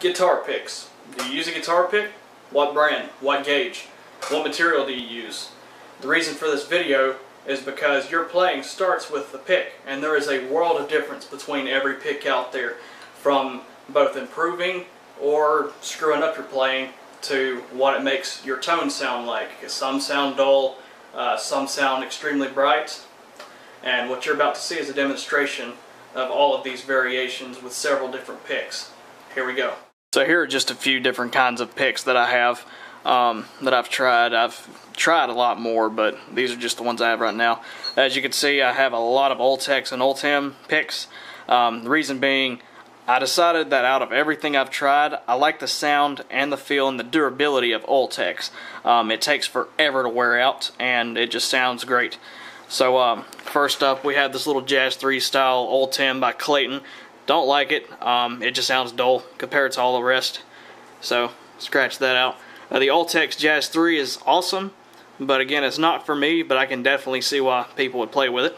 Guitar picks. Do you use a guitar pick? What brand? What gauge? What material do you use? The reason for this video is because your playing starts with the pick, and there is a world of difference between every pick out there, from both improving or screwing up your playing to what it makes your tone sound like. Some sound dull, some sound extremely bright, and what you're about to see is a demonstration of all of these variations with several different picks. Here we go. So here are just a few different kinds of picks that I have, that I've tried. I've tried a lot more, but these are just the ones I have right now. As you can see, I have a lot of Ultex and Ultem picks. The reason being, I decided that out of everything I've tried, I like the sound and the feel and the durability of Ultex. It takes forever to wear out, and it just sounds great. So first up, we have this little Jazz 3 style Ultem by Clayton. Don't like it. It just sounds dull compared to all the rest. So scratch that out. The Ultex Jazz 3 is awesome, but again, it's not for me, but I can definitely see why people would play with it.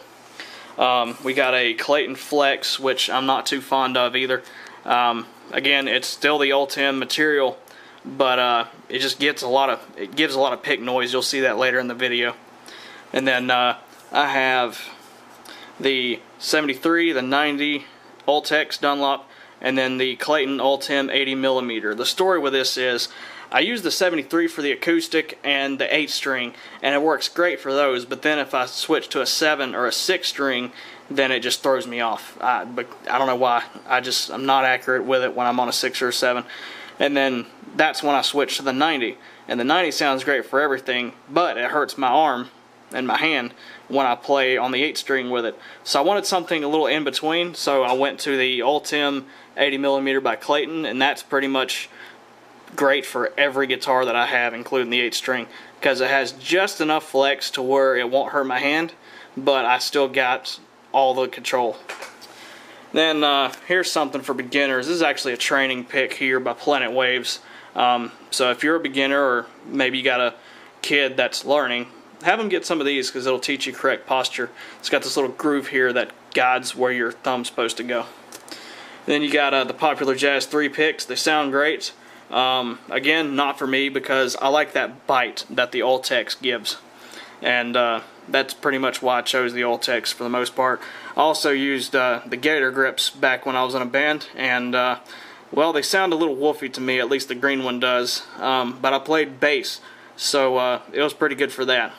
We got a Clayton Flex, which I'm not too fond of either. Again, it's still the Ultem material, but it just gets it gives a lot of pick noise. You'll see that later in the video. And then I have the 73, the 90 Ultex Dunlop, and then the Clayton Ultem 80mm. The story with this is, I use the 73 for the acoustic and the 8 string, and it works great for those, but then if I switch to a 7 or a 6 string, then it just throws me off. But I don't know why. I'm not accurate with it when I'm on a 6 or a 7. And then that's when I switch to the 90. And the 90 sounds great for everything, but it hurts my arm and my hand when I play on the 8 string with it. So I wanted something a little in between, so I went to the Ultem 80mm by Clayton, and that's pretty much great for every guitar that I have, including the 8 string, because it has just enough flex to where it won't hurt my hand, but I still got all the control. Then here's something for beginners. This is actually a training pick here by Planet Waves. So if you're a beginner, or maybe you got a kid that's learning, have them get some of these, because it'll teach you correct posture. It's got this little groove here that guides where your thumb's supposed to go. Then you got the popular Jazz 3 picks. They sound great. Again, not for me, because I like that bite that the Ultex gives, and that's pretty much why I chose the Ultex for the most part. I also used the Gator Grips back when I was in a band, and well, they sound a little woofy to me, at least the green one does, but I played bass, so it was pretty good for that.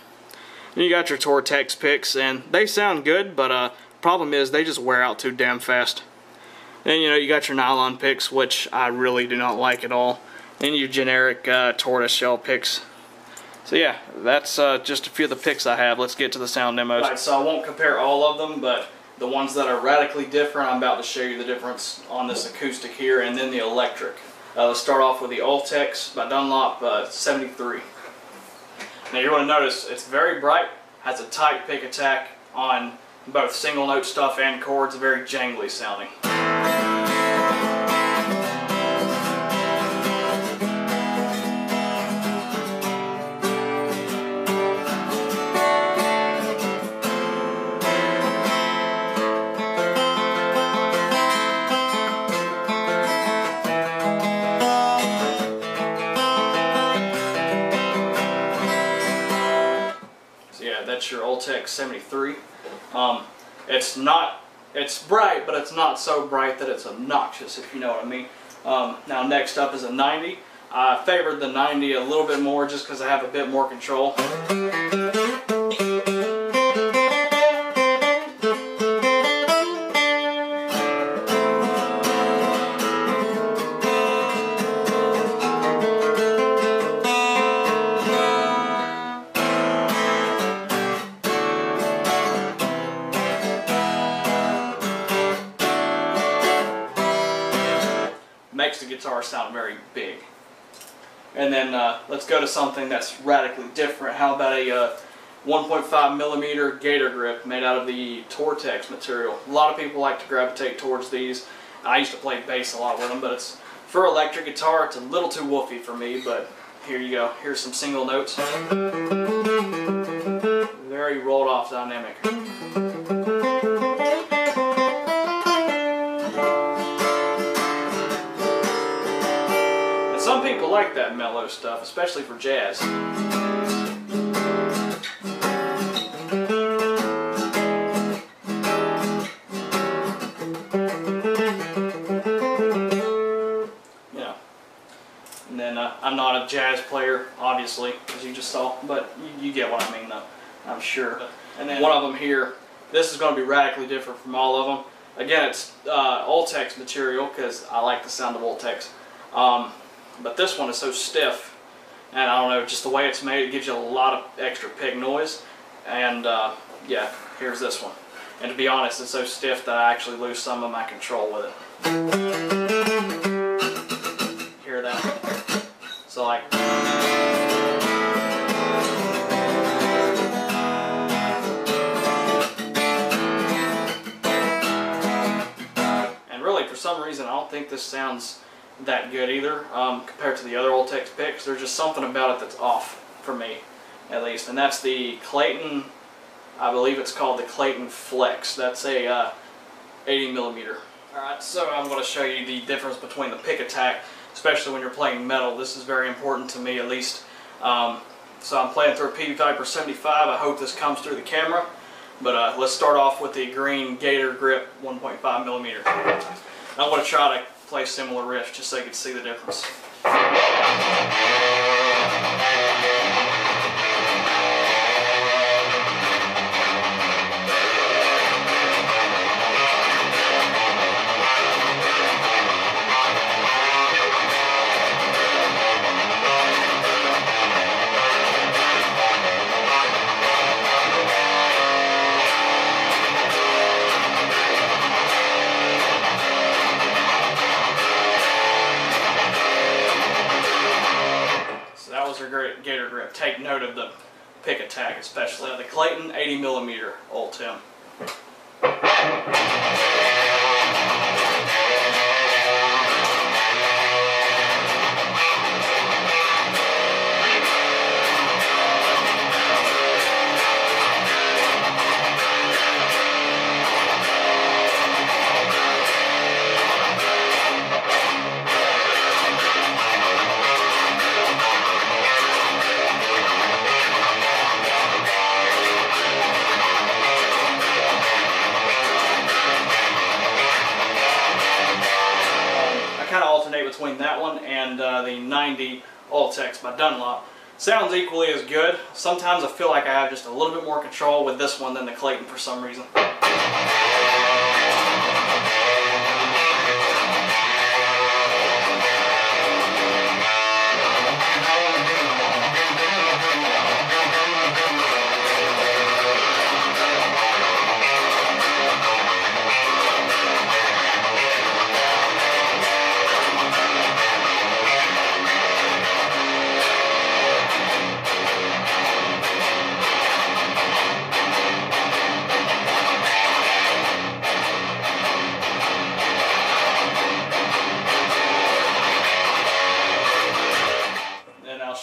And you got your Tortex picks, and they sound good, but problem is they just wear out too damn fast. And you know, you got your nylon picks, which I really do not like at all, and your generic tortoise shell picks. So yeah, that's just a few of the picks I have. Let's get to the sound demos. Alright, so I won't compare all of them, but the ones that are radically different, I'm about to show you the difference on this acoustic here, and then the electric. Let's start off with the Ultex by Dunlop 73. Now you're going to notice it's very bright, has a tight pick attack on both single note stuff and chords, very jangly sounding. So yeah, that's your Ultex 73. It's bright, but it's not so bright that it's obnoxious, if you know what I mean. Now next up is a 90. I favored the 90 a little bit more just because I have a bit more control. Makes the guitar sound very big. And then let's go to something that's radically different. How about a 1.5mm Gator Grip made out of the Tortex material? A lot of people like to gravitate towards these. I used to play bass a lot with them, but it's for electric guitar. It's a little too woofy for me, but here you go. Here's some single notes. Very rolled off dynamic. Some people like that mellow stuff, especially for jazz. Yeah. And then I'm not a jazz player, obviously, as you just saw, but you get what I mean, though, I'm sure. And then one of them here, this is going to be radically different from all of them. Again, it's Ultex material because I like the sound of Ultex. But this one is so stiff, and I don't know, just the way it's made, it gives you a lot of extra pig noise. And yeah, here's this one. And to be honest, it's so stiff that I actually lose some of my control with it. Hear that? So like... And really, for some reason, I don't think this sounds that good either compared to the other Ultex picks. There's just something about it that's off for me, at least, and that's the Clayton, I believe it's called the Clayton Flex. That's a 80 millimeter. Alright, so I'm going to show you the difference between the pick attack, especially when you're playing metal. This is very important to me, at least. So I'm playing through a PV Viper 75. I hope this comes through the camera, but let's start off with the green Gator Grip 1.5 millimeter. I want to try to play similar riffs just so you can see the difference. Gator Grip. Take note of the pick attack, especially the Clayton 80 millimeter Ultem. Between that one and the 90 Ultex by Dunlop. Sounds equally as good. Sometimes I feel like I have just a little bit more control with this one than the Clayton for some reason.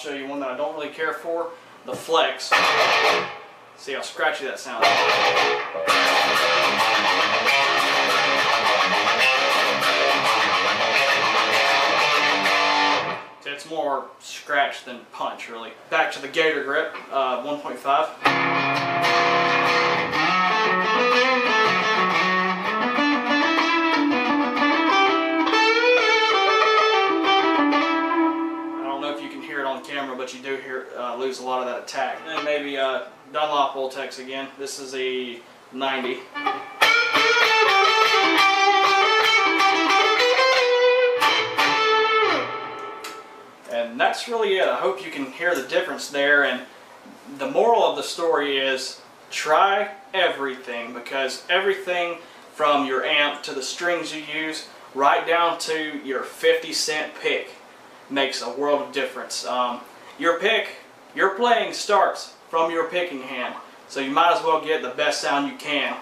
Show you one that I don't really care for, the Flex. See how scratchy that sounds. It's more scratch than punch, really. Back to the Gator Grip 1.5. Camera, but you do hear lose a lot of that attack. And then maybe Dunlop Ultex again. This is a 90. And that's really it. I hope you can hear the difference there, and the moral of the story is try everything, because everything from your amp to the strings you use right down to your 50-cent pick makes a world of difference. Your pick, your playing starts from your picking hand, so you might as well get the best sound you can.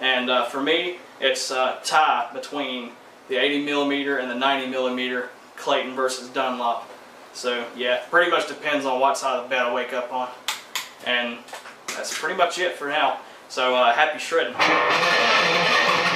And for me, it's a tie between the 80 millimeter and the 90 millimeter Clayton versus Dunlop. So yeah, pretty much depends on what side of the bed I wake up on. And that's pretty much it for now. So happy shredding.